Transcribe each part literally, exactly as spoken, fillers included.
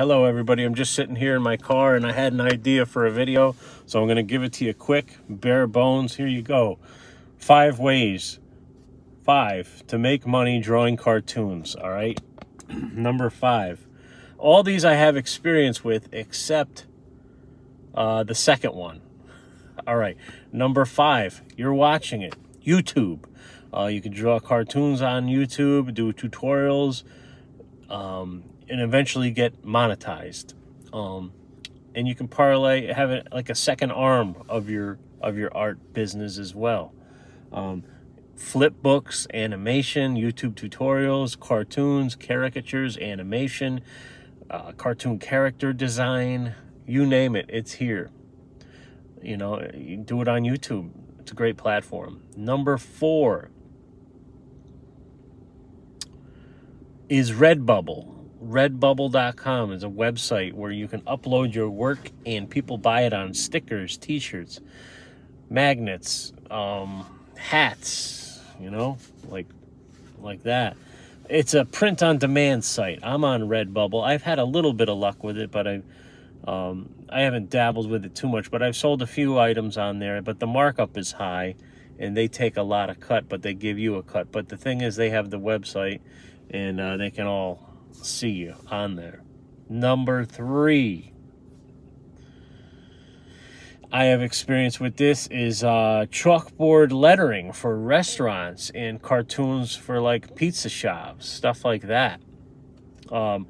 Hello everybody, I'm just sitting here in my car and I had an idea for a video, so I'm gonna give it to you quick, bare bones. Here you go. Five ways, five, to make money drawing cartoons, all right? Number five. All these I have experience with except uh, the second one. All right, number five, you're watching it, YouTube. Uh, you can draw cartoons on YouTube, do tutorials, um, and eventually get monetized, um, and you can parlay, have it like a second arm of your of your art business as well. Um, flip books, animation, YouTube tutorials, cartoons, caricatures, animation, uh, cartoon character design, you name it, it's here. You know, you do it on YouTube. It's a great platform. Number four is Redbubble. Redbubble dot com is a website where you can upload your work and people buy it on stickers, t-shirts, magnets, um, hats, you know, like, like that. It's a print-on-demand site. I'm on Redbubble. I've had a little bit of luck with it, but I, um, I haven't dabbled with it too much, but I've sold a few items on there, but the markup is high, and they take a lot of cut, but they give you a cut. But the thing is, they have the website, and uh, they can all see you on there. Number three, I have experience with this is uh chalkboard lettering for restaurants and cartoons for like pizza shops, stuff like that. Um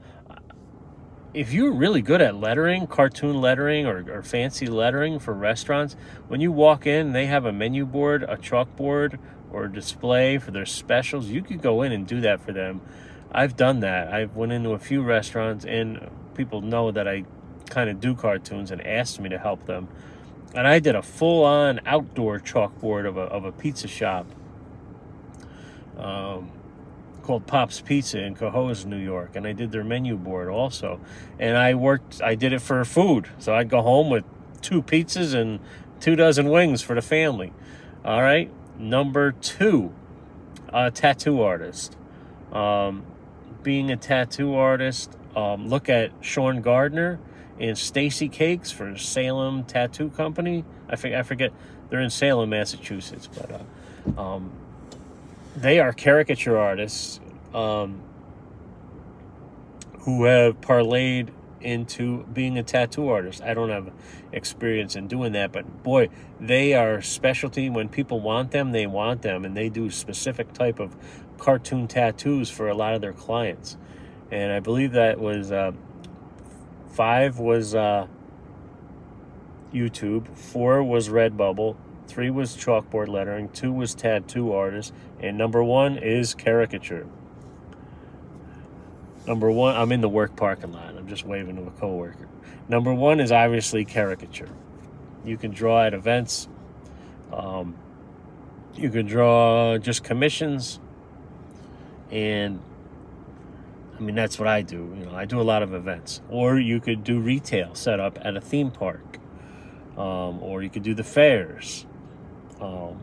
if you're really good at lettering, cartoon lettering or, or fancy lettering for restaurants, when you walk in, they have a menu board, a chalkboard, or display for their specials. You could go in and do that for them. I've done that. I've went into a few restaurants, and people know that I kind of do cartoons and asked me to help them. And I did a full-on outdoor chalkboard of a, of a pizza shop um, called Pop's Pizza in Cohoes, New York. And I did their menu board also. And I worked, I did it for food. So I'd go home with two pizzas and two dozen wings for the family. All right. Number two, a tattoo artist. Um, Being a tattoo artist, um, look at Sean Gardner and Stacy Cakes for Salem Tattoo Company. I, I forget, they're in Salem, Massachusetts, but uh, um, they are caricature artists um, who have parlayed into being a tattoo artist. I don't have experience in doing that, but boy, they are specialty. When people want them, they want them, and they do specific type of cartoon tattoos for a lot of their clients. And I believe that was uh, five was uh, YouTube, four was Redbubble, three was chalkboard lettering, two was tattoo artist, and number one is caricature. Number one, I'm in the work parking lot. I'm just waving to a coworker. Number one is obviously caricature. You can draw at events. Um, you can draw just commissions. And, I mean, that's what I do. You know, I do a lot of events. Or you could do retail set up at a theme park. Um, or you could do the fairs. Um,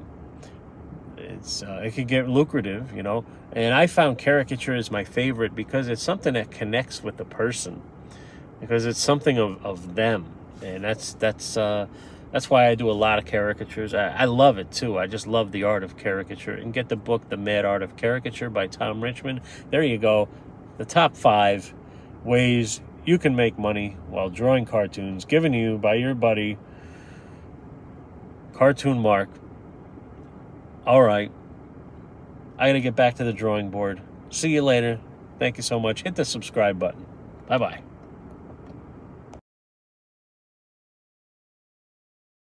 it's uh, it could get lucrative, you know. And I found caricature is my favorite because it's something that connects with the person, because it's something of, of them. And that's that's uh, that's why I do a lot of caricatures. I, I love it, too. I just love the art of caricature. And get the book, The Mad Art of Caricature by Tom Richmond. There you go. The top five ways you can make money while drawing cartoons, given to you by your buddy, Cartoon Mark. All right. I gotta get back to the drawing board. See you later. Thank you so much. Hit the subscribe button. Bye-bye.